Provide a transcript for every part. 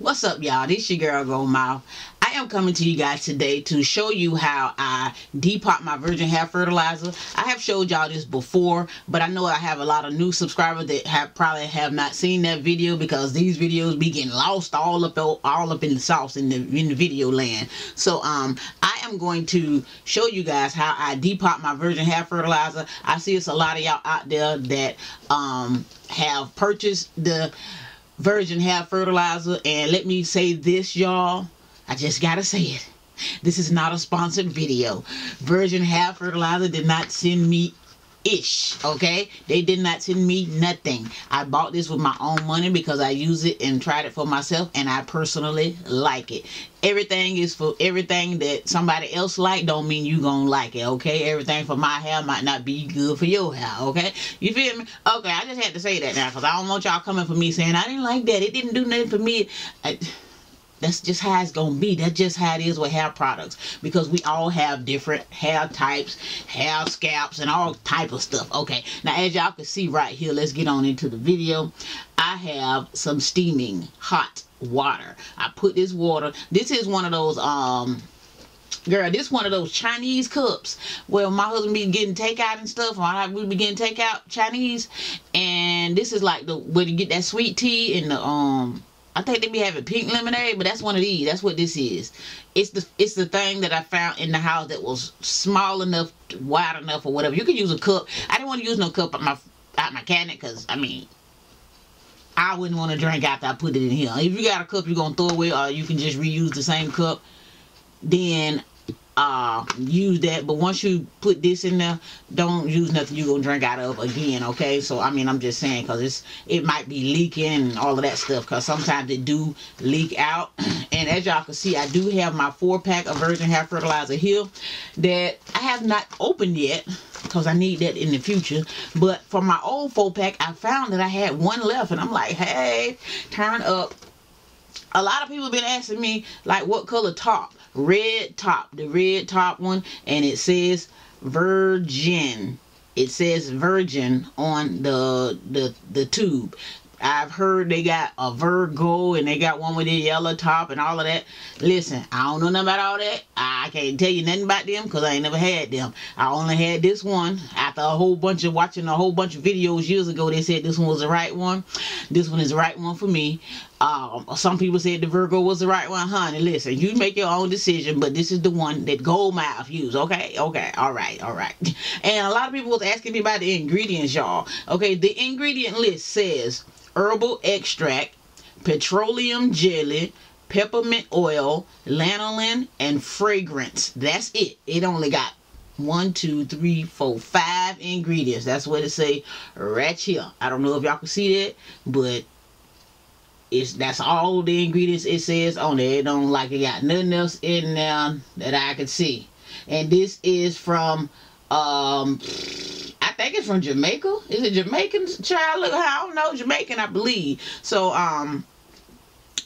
What's up, y'all? This your girl Gold Mouth. I am coming to you guys today to show you how I depot my Virgin Hair Fertilizer. I have showed y'all this before, but I know I have a lot of new subscribers that probably have not seen that video, because these videos be getting lost all up in the sauce in the video land. So I am going to show you guys how I depot my Virgin Hair Fertilizer. I see it's a lot of y'all out there that have purchased the Virgin Hair Fertilizer, and let me say this, y'all, I just gotta say it, this is not a sponsored video. Virgin Hair Fertilizer did not send me ish, okay? They did not send me nothing. I bought this with my own money because I use it and tried it for myself, and I personally like it. Everything is for everything that somebody else like don't mean you gonna like it, okay? Everything for my hair might not be good for your hair, okay? You feel me? Okay, I just had to say that now because I don't want y'all coming for me saying I didn't like that, it didn't do nothing for me. That's just how it's gonna be. That's just how it is with hair products, because we all have different hair types, hair scalps, and all type of stuff. Okay, now as y'all can see right here, let's get on into the video. I have some steaming hot water. I put this water. This is one of those girl, this one of those Chinese cups. Well, my husband be getting takeout and stuff. We be getting takeout Chinese, and this is like the where you get that sweet tea and the I think they be having pink lemonade, but that's one of these. That's what this is. It's the thing that I found in the house that was small enough, wide enough, or whatever. You can use a cup. I didn't want to use no cup out my cabinet, because I mean, I wouldn't want to drink after I put it in here. If you got a cup, you're gonna throw away, or you can just reuse the same cup. Then use that. But once you put this in there, don't use nothing you're gonna drink out of again, okay? So I mean, I'm just saying, because it might be leaking and all of that stuff, because sometimes it do leak out. And as y'all can see, I do have my 4-pack of Virgin Hair Fertilizer here that I have not opened yet, because I need that in the future. But for my old 4-pack, I found that I had one left, and I'm like, hey, turn up. A lot of people been asking me, like, what color top? Red top, the red top one, and it says Virgin. It says Virgin on the tube. I've heard they got a Virgo, and they got one with a yellow top and all of that. Listen, I don't know nothing about all that. I can't tell you nothing about them because I ain't never had them. I only had this one after a whole bunch of watching a whole bunch of videos years ago. They said this one was the right one. This one is the right one for me. Some people said the Virgo was the right one. Honey, listen, you make your own decision, but this is the one that Gold Mouth used, okay? Okay, all right. And a lot of people was asking me about the ingredients, y'all. Okay, the ingredient list says herbal extract, petroleum jelly, peppermint oil, lanolin, and fragrance. That's it. It only got 5 ingredients. That's what it say right here. I don't know if y'all can see that, but that's all the ingredients it says on there. It don't like it got nothing else in there that I could see. And this is from I think it's from Jamaica. Is it Jamaican? Child, look, I don't know. Jamaican, I believe. So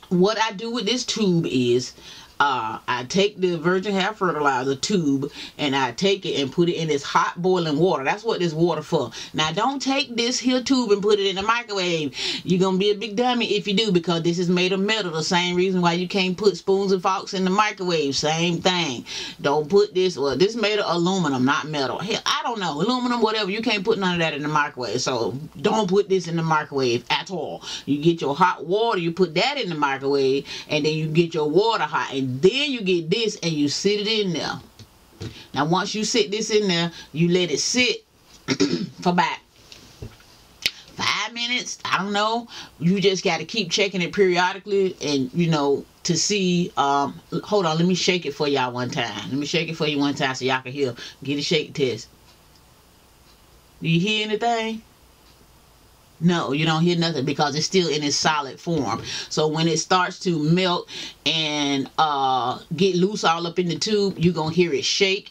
what I do with this tube is I take the Virgin Hair Fertilizer tube, and I take it and put it in this hot boiling water. That's what this water for. Now, don't take this here tube and put it in the microwave. You're going to be a big dummy if you do, because this is made of metal. The same reason why you can't put spoons and forks in the microwave. Same thing. Don't put this. Well, this is made of aluminum, not metal. Hell, I don't know. Aluminum, whatever. You can't put none of that in the microwave. So, don't put this in the microwave at all. You get your hot water, you put that in the microwave, and then you get your water hot, and then you get this and you sit it in there. Now once you sit this in there, you let it sit for about 5 minutes. I don't know. You just got to keep checking it periodically, and you know, to see. Hold on, let me shake it for y'all one time. Let me shake it for you one time so y'all can hear. Get a shake test. Do you hear anything? No, you don't hear nothing, because it's still in its solid form. So when it starts to melt and get loose all up in the tube, you're going to hear it shake,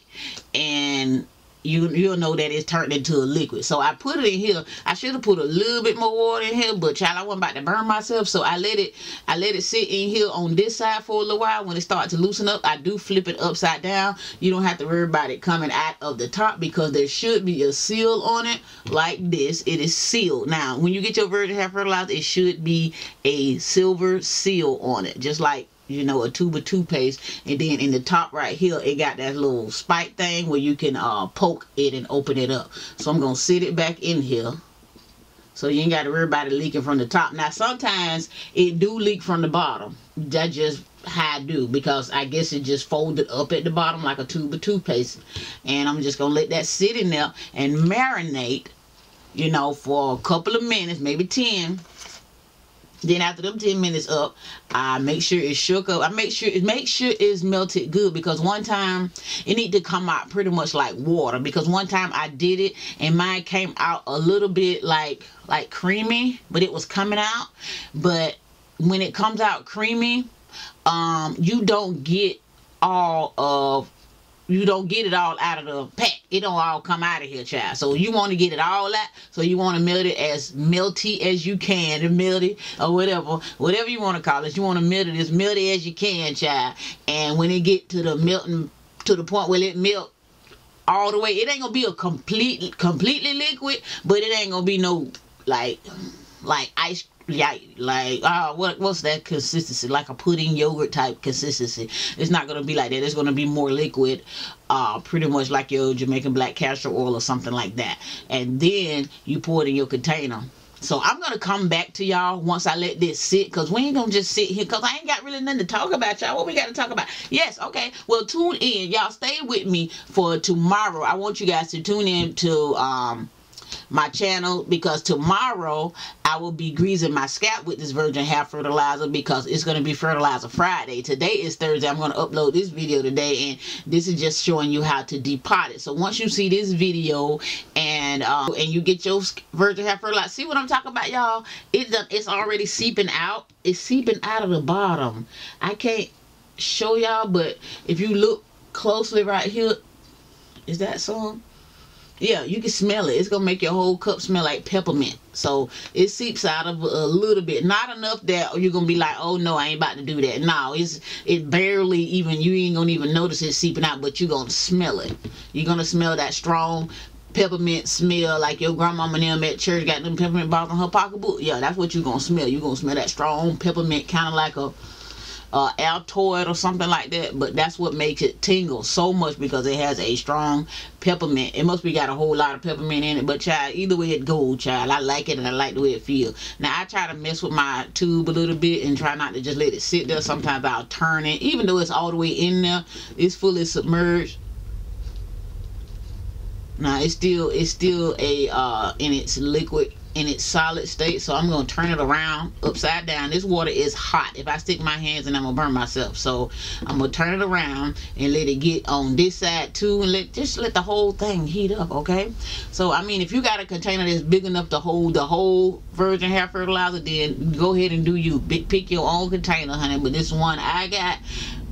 and you'll know that it's turned into a liquid. So I put it in here. I should have put a little bit more water in here, but child, I wasn't about to burn myself, so I let it sit in here on this side for a little while. When it starts to loosen up, I do flip it upside down. You don't have to worry about it coming out of the top, because there should be a seal on it like this. It is sealed. Now when you get your Virgin Hair Fertilizer, it should be a silver seal on it, just like, you know, a tube of toothpaste. And then in the top right here, it got that little spike thing where you can poke it and open it up. So I'm gonna sit it back in here, so you ain't got to worry about it leaking from the top. Now sometimes it do leak from the bottom. That just how I do, because I guess it just folded up at the bottom like a tube of toothpaste. And I'm just gonna let that sit in there and marinate, you know, for a couple of minutes, maybe 10. Then after them 10 minutes up, I make sure it's shook up. I make sure it's melted good, because one time it need to come out pretty much like water. Because one time I did it and mine came out a little bit like creamy, but it was coming out. But when it comes out creamy, you don't get all of, you don't get it all out of the pack. It don't all come out of here, child. So you want to get it all out. So you want to melt it as melty as you can. And melt it or whatever you want to call it. You want to melt it as melty as you can, child. And when it get to the melting, to the point where it melt all the way, it ain't gonna be a completely liquid, but it ain't gonna be no like ice cream. What's that consistency, like a pudding yogurt type consistency. It's not gonna be like that. It's gonna be more liquid, pretty much like your Jamaican black castor oil or something like that. And then you pour it in your container. So I'm gonna come back to y'all once I let this sit, because we ain't gonna just sit here, because I ain't got really nothing to talk about, y'all. What we gotta talk about? Yes, okay, well, tune in, y'all. Stay with me for tomorrow. I want you guys to tune in to my channel, because tomorrow I will be greasing my scalp with this Virgin Hair Fertilizer, because it's going to be Fertilizer Friday. Today is Thursday. I'm going to upload this video today, and this is just showing you how to depot it. So once you see this video and you get your Virgin Hair Fertilizer, see what I'm talking about, y'all? It's already seeping out. It's seeping out of the bottom. I can't show y'all, but if you look closely right here, is that some? Yeah, you can smell it. It's going to make your whole cup smell like peppermint. So it seeps out of a little bit. Not enough that you're going to be like, oh, no, I ain't about to do that. No, it barely even, you ain't going to even notice it seeping out, but you're going to smell it. You're going to smell that strong peppermint smell, like your grandmama and them at church got them peppermint balls in her pocketbook. Yeah, that's what you're going to smell. You're going to smell that strong peppermint, kind of like a Altoid or something like that. But that's what makes it tingle so much, because it has a strong peppermint. It must be got a whole lot of peppermint in it, but child, either way it goes, child, I like it, and I like the way it feels. Now I try to mess with my tube a little bit and try not to just let it sit there. Sometimes I'll turn it, even though it's all the way in there, it's fully submerged. Now it's still a in its liquid, in its solid state. So I'm gonna turn it around upside down. This water is hot. If I stick my hands in, I'm gonna burn myself. So I'm gonna turn it around and let it get on this side too, and let the whole thing heat up. Okay, so I mean, if you got a container that's big enough to hold the whole Virgin Hair Fertilizer, then go ahead and do you. Pick your own container, honey. But this one I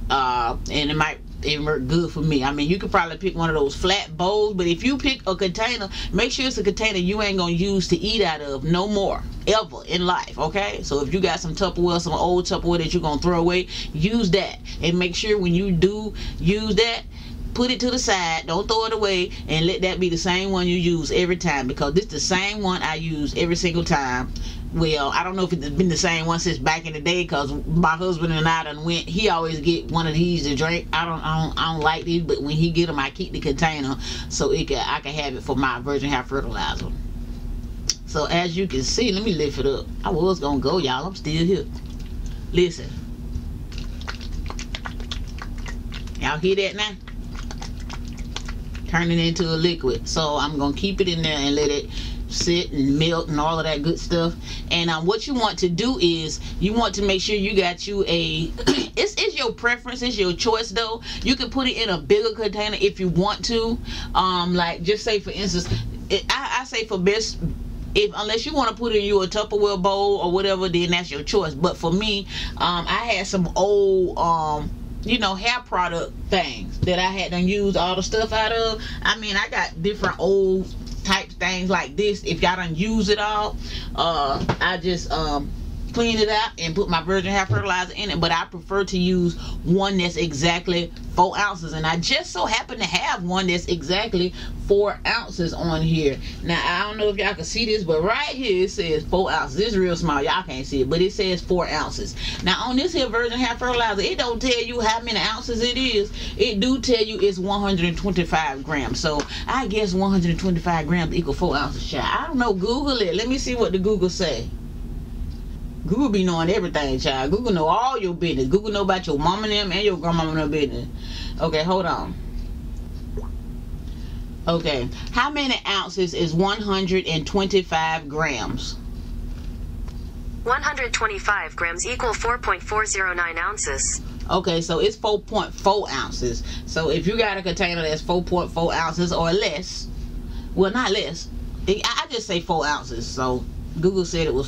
got, and it might work good for me. I mean, you could probably pick one of those flat bowls, but if you pick a container, make sure it's a container you ain't gonna use to eat out of no more ever in life. Okay, so if you got some Tupperware, some old Tupperware that you're gonna throw away, use that, and make sure when you do use that, put it to the side, don't throw it away, and let that be the same one you use every time, because this is the same one I use every single time. Well, I don't know if it's been the same one since back in the day, because my husband and I done went, he always get one of these to drink. I don't like these, but when he get them, I keep the container so I can have it for my Virgin Hair Fertilizer. So as you can see, let me lift it up. I was gonna go, y'all, I'm still here. Listen, y'all hear that now? Turn it into a liquid. So I'm gonna keep it in there and let it sit and melt and all of that good stuff. And what you want to do is you want to make sure you got you a it's your preference, it's your choice though. You can put it in a bigger container if you want to. Like just say for instance, I say for best, unless you want to put it in your Tupperware bowl or whatever, then that's your choice. But for me, I had some old you know, hair product things that I had done used all the stuff out of. I mean, I got different old type things like this. If y'all done use it all, I just cleaned it out and put my virgin hair fertilizer in it, but I prefer to use one that's exactly 4 ounces, and I just so happen to have one that's exactly 4 ounces on here. Now I don't know if y'all can see this, but right here it says 4 ounces. It's real small, y'all can't see it, but it says 4 ounces. Now on this here virgin hair fertilizer, it don't tell you how many ounces it is. It do tell you it's 125 grams, so I guess 125 grams equal 4 ounces. Child, I don't know, Google it. Let me see what the Google say. Google be knowing everything, child. Google know all your business. Google know about your mama and them and your grandmama and them business. Okay, hold on. Okay, how many ounces is 125 grams? 125 grams equal 4.409 ounces. Okay, so it's 4.4 ounces. So if you got a container that's 4.4 ounces or less, well, not less. I just say 4 ounces. So Google said it was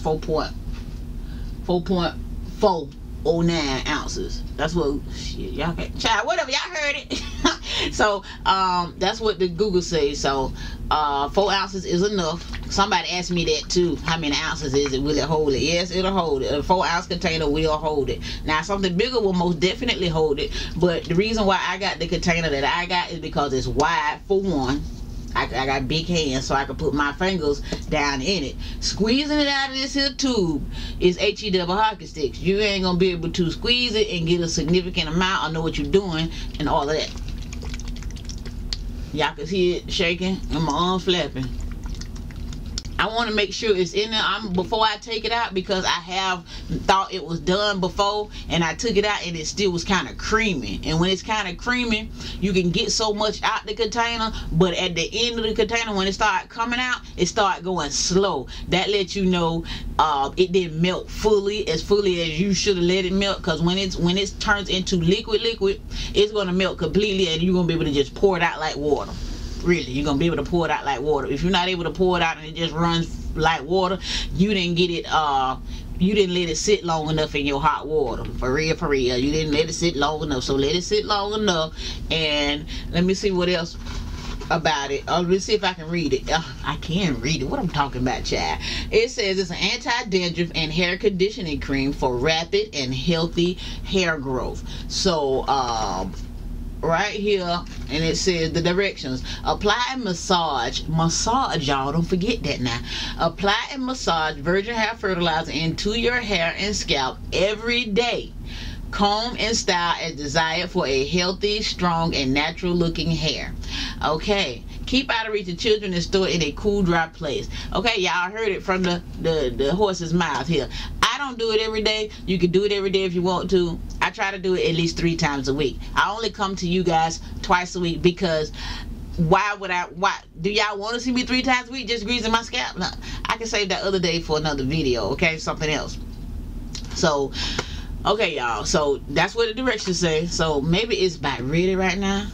4.409 ounces. That's what, shit, y'all can't, child, whatever, y'all heard it. So, that's what the Google says. So, 4 ounces is enough. Somebody asked me that too. How many ounces is it? Will it hold it? Yes, it'll hold it. A 4 ounce container will hold it. Now, something bigger will most definitely hold it, but the reason why I got the container that I got is because it's wide, for one. I got big hands, so I can put my fingers down in it. Squeezing it out of this here tube is H-E double hockey sticks. You ain't gonna be able to squeeze it and get a significant amount or know what you're doing and all of that. Y'all can see it shaking and my arm flapping. I want to make sure it's in there before I take it out, because I have thought it was done before and I took it out and it still was kind of creamy. And when it's kind of creamy, you can get so much out the container, but at the end of the container, when it starts coming out, it starts going slow. That lets you know it didn't melt fully as you should have let it melt, because when it turns into liquid, it's going to melt completely and you're going to be able to just pour it out like water. Really, you're gonna be able to pour it out like water. If you're not able to pour it out and it just runs like water, you didn't get it, you didn't let it sit long enough in your hot water. For real, you didn't let it sit long enough. So let it sit long enough. And let me see what else about it. Let's see if I can read it. I can read it. What I'm talking about, child. It says it's an anti-dandruff and hair conditioning cream for rapid and healthy hair growth. So right here, and it says the directions: apply and massage, y'all don't forget that. Now apply and massage virgin hair fertilizer into your hair and scalp every day. Comb and style as desired for a healthy, strong, and natural looking hair. Okay, keep out of reach of children and store in a cool, dry place. Okay, y'all heard it from the horse's mouth here. I don't do it every day. You can do it every day if you want to. I try to do it at least 3 times a week. I only come to you guys twice a week, because why do y'all want to see me 3 times a week just greasing my scalp? No, I can save that other day for another video, okay, something else. So okay, y'all, so that's what the directions say. So maybe it's about ready right now.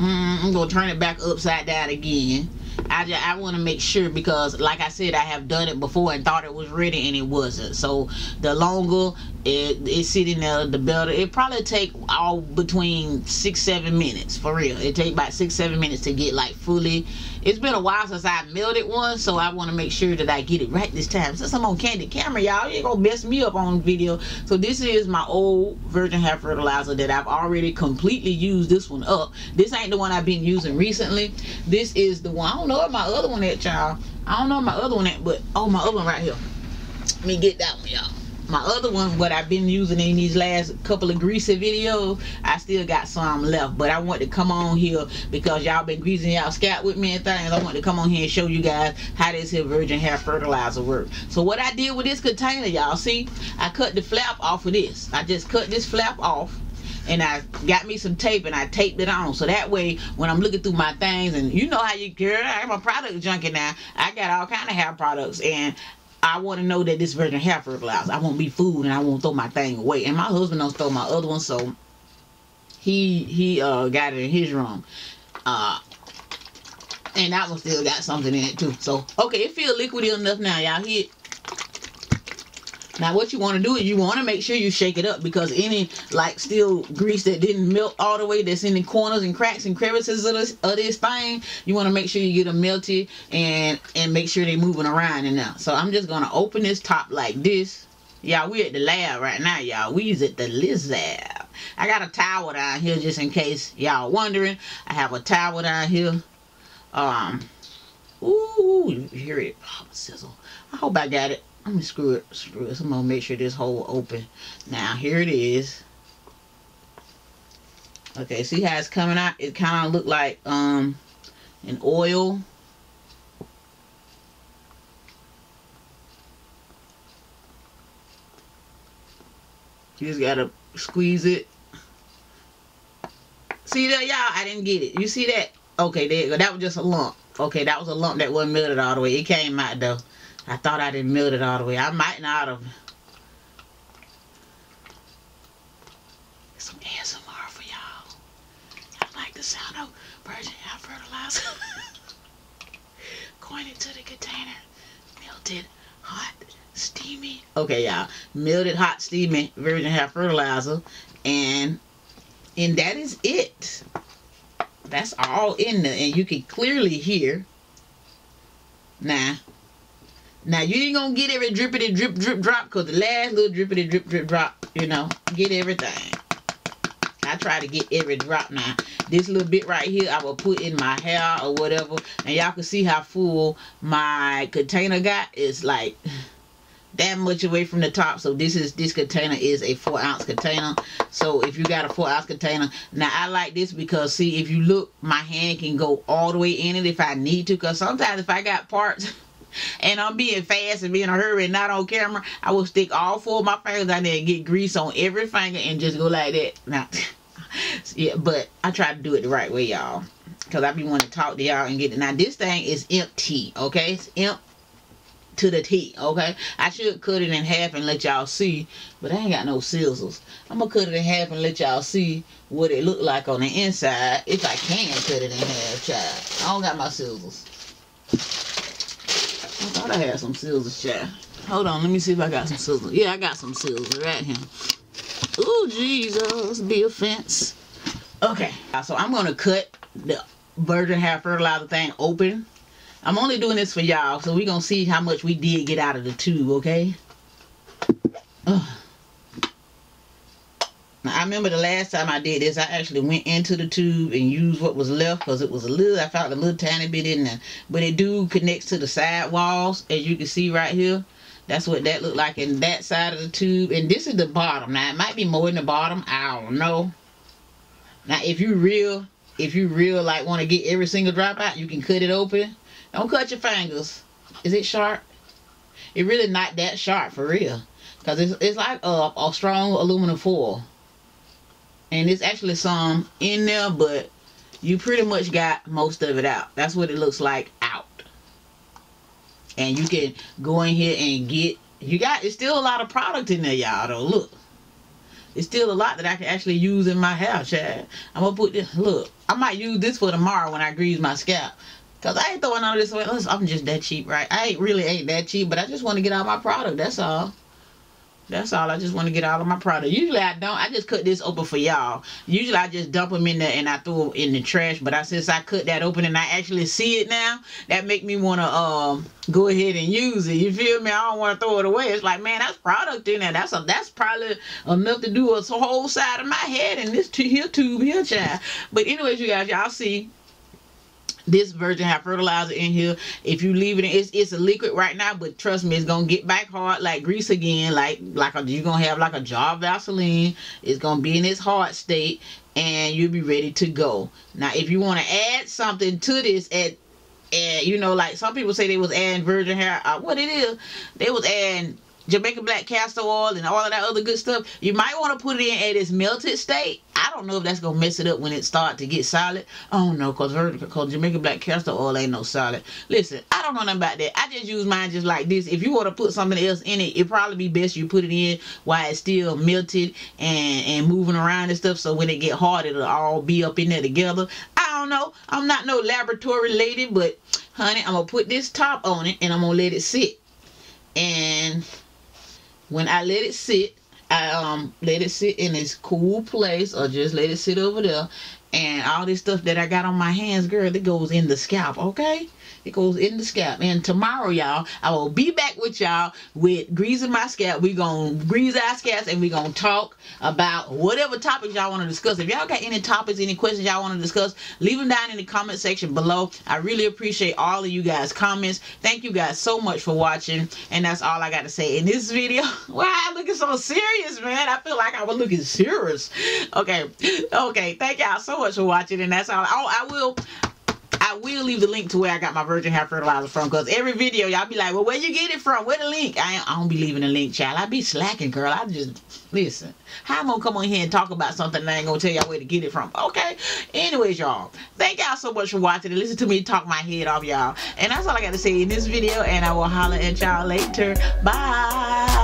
I'm gonna turn it back upside down again. I want to make sure, because like I said, I have done it before and thought it was ready and it wasn't. So the longer it's sitting there, the better. It probably take all between 6-7 minutes, for real. It take about 6-7 minutes to get like fully. It's been a while since I melted one, so I want to make sure that I get it right this time. Since I'm on candid camera, y'all, you ain't gonna mess me up on video. So this is my old virgin hair fertilizer that I've already completely used this one up. This ain't the one I've been using recently. This is the one. I don't know where my other one at, y'all. I don't know where my other one at, but oh, my other one right here. Let me get that one, y'all. My other one, what I've been using in these last couple of greasy videos, I still got some left, but I want to come on here because y'all been greasing y'all scalp with me and things. I want to come on here and show you guys how this here virgin hair fertilizer works. So what I did with this container, y'all, see, I cut the flap off of this. I just cut this flap off. And I got me some tape and I taped it on, so that way when I'm looking through my things, and you know how you care, I'm a product junkie now. I got all kind of hair products and I want to know that this virgin hair fertilizer, I won't be fooled and I won't throw my thing away. And my husband don't throw my other one, so he got it in his room. And that one still got something in it too. So okay, it feel liquidy enough now, y'all. Here Now what you want to do is you want to make sure you shake it up, because any like steel grease that didn't melt all the way that's in the corners and cracks and crevices of this thing, you want to make sure you get them melted and make sure they're moving around in there. So I'm just going to open this top like this. Y'all, we at the lab right now, y'all. We's at the lab. I got a towel down here just in case y'all wondering. I have a towel down here. Ooh, you hear it. Oh, sizzle. I hope I got it. Let me screw it. So I'm going to make sure this hole open. Now, here it is. Okay, see how it's coming out? It kind of look like an oil. You just got to squeeze it. See that, y'all? I didn't get it. You see that? Okay, there you go. That was just a lump. Okay, that was a lump that wasn't melted all the way. It came out, though. I thought I didn't melt it all the way. I might not have. Some ASMR for y'all. I like the sound of Virgin Hair Fertilizer. Going into the container. Melted, hot, steamy. Okay, y'all. Melted, hot, steamy Virgin Hair Fertilizer. And that is it. That's all in there. And you can clearly hear. Now, you ain't gonna get every drippity drip drip drop, because the last little drippity drip drip drop, you know, get everything. I try to get every drop now. This little bit right here, I will put in my hair or whatever. And y'all can see how full my container got. It's like that much away from the top. So this container is a 4-ounce container. So if you got a 4-ounce container, now I like this because, see, if you look, my hand can go all the way in it if I need to. Because sometimes if I got parts and I'm being fast and being in a hurry and not on camera, I will stick all 4 of my fingers out there and get grease on every finger and just go like that. Now, yeah, but I try to do it the right way, y'all, because I be wanting to talk to y'all and get it. Now, this thing is empty, okay? It's empty to the T, okay? I should cut it in half and let y'all see, but I ain't got no scissors. I'm going to cut it in half and let y'all see what it look like on the inside, if I can cut it in half, child. I don't got my scissors. I thought I had some scissors, child. Hold on, let me see if I got some scissors. Yeah, I got some scissors right here. Ooh, Jesus, be a fence. Okay, so I'm going to cut the Virgin Hair Fertilizer thing open. I'm only doing this for y'all, so we're going to see how much we did get out of the tube, okay? Ugh. Now, I remember the last time I did this, I actually went into the tube and used what was left, because it was I found a little tiny bit in there. But it do connects to the side walls, as you can see right here. That's what that looked like in that side of the tube. And this is the bottom. Now, it might be more in the bottom. I don't know. Now, if you like, want to get every single drop out, you can cut it open. Don't cut your fingers. Is it sharp? It's really not that sharp, for real. Because it's like a strong aluminum foil. And it's actually some in there, but you pretty much got most of it out. That's what it looks like out. And you can go in here and get, it's still a lot of product in there, y'all, though. Look. It's still a lot that I can actually use in my hair, Chad. I'm going to put this, look. I might use this for tomorrow when I grease my scalp. Because I ain't throwing all this away. Listen, I'm just that cheap, right? I ain't that cheap, but I just want to get out my product. That's all. That's all. I just want to get out of my product. Usually I don't. I just cut this open for y'all. Usually I just dump them in there and I throw them in the trash. But since I cut that open and I actually see it now, that make me want to go ahead and use it. You feel me? I don't want to throw it away. It's like, man, that's product in there. That's probably enough to do a whole side of my head and this here tube here, child. But anyways, you guys, y'all see this Virgin Hair Fertilizer in here. If you leave it in, it's a liquid right now, but trust me, it's gonna get back hard like grease again. You're gonna have like a jar of Vaseline. It's gonna be in its hard state, and you'll be ready to go. Now, if you want to add something to this, you know, like some people say they was adding virgin hair, what it is, they was adding Jamaican black castor oil and all of that other good stuff. You might want to put it in at its melted state. I don't know if that's going to mess it up when it starts to get solid. I don't know, because Jamaican black castor oil ain't no solid. Listen, I don't know nothing about that. I just use mine just like this. If you want to put something else in it, it probably be best you put it in while it's still melted and moving around and stuff. So when it get hard, it'll all be up in there together. I don't know. I'm not no laboratory lady, but honey, I'm going to put this top on it and I'm going to let it sit. And when I let it sit, I let it sit in its cool place, or just let it sit over there. And all this stuff that I got on my hands, girl, that goes in the scalp, okay? It goes in the scalp. And tomorrow, y'all, I will be back with y'all with greasing my scalp. We're going to grease our scalps, and we're going to talk about whatever topics y'all want to discuss. If y'all got any topics, any questions y'all want to discuss, leave them down in the comment section below. I really appreciate all of you guys' comments. Thank you guys so much for watching. And that's all I got to say in this video. Why I'm looking so serious, man? I feel like I was looking serious. Okay. Okay. Thank y'all so much for watching, and that's all. Oh, I will leave the link to where I got my Virgin Hair Fertilizer from, because every video y'all be like, well, where you get it from, where the link? I don't be leaving the link, child. I be slacking, girl. I just listen, how I'm gonna come on here and talk about something and I ain't gonna tell y'all where to get it from, okay? Anyways, y'all, thank y'all so much for watching and listen to me talk my head off, y'all, and that's all I got to say in this video, and I will holler at y'all later. Bye.